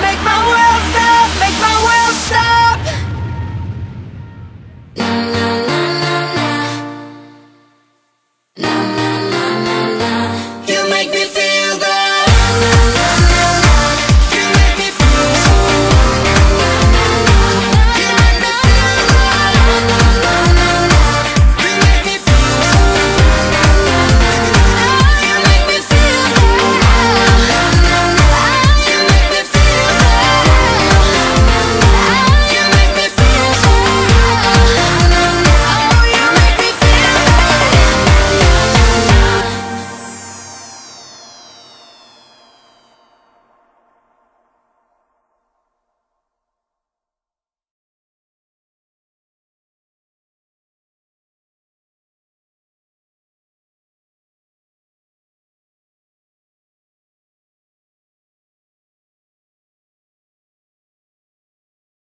Make my world stop, make my world stop.